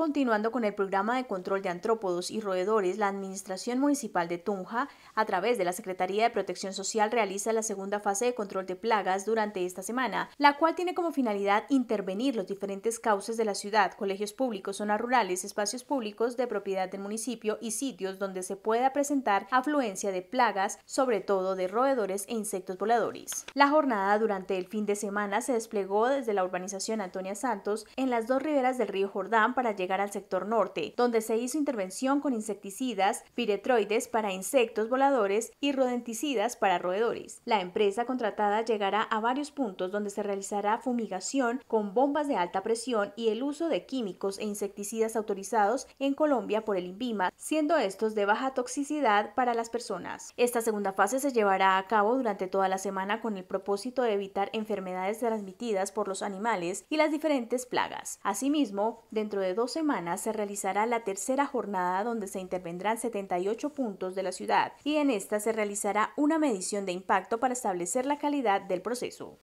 Continuando con el programa de control de antrópodos y roedores, la Administración Municipal de Tunja, a través de la Secretaría de Protección Social, realiza la segunda fase de control de plagas durante esta semana, la cual tiene como finalidad intervenir los diferentes cauces de la ciudad, colegios públicos, zonas rurales, espacios públicos de propiedad del municipio y sitios donde se pueda presentar afluencia de plagas, sobre todo de roedores e insectos voladores. La jornada durante el fin de semana se desplegó desde la urbanización Antonia Santos en las dos riberas del río Jordán para llegar al sector norte, donde se hizo intervención con insecticidas, piretroides para insectos voladores y rodenticidas para roedores. La empresa contratada llegará a varios puntos donde se realizará fumigación con bombas de alta presión y el uso de químicos e insecticidas autorizados en Colombia por el INVIMA, siendo estos de baja toxicidad para las personas. Esta segunda fase se llevará a cabo durante toda la semana con el propósito de evitar enfermedades transmitidas por los animales y las diferentes plagas. Asimismo, dentro de 2 semanas se realizará la tercera jornada donde se intervendrán 78 puntos de la ciudad y en esta se realizará una medición de impacto para establecer la calidad del proceso.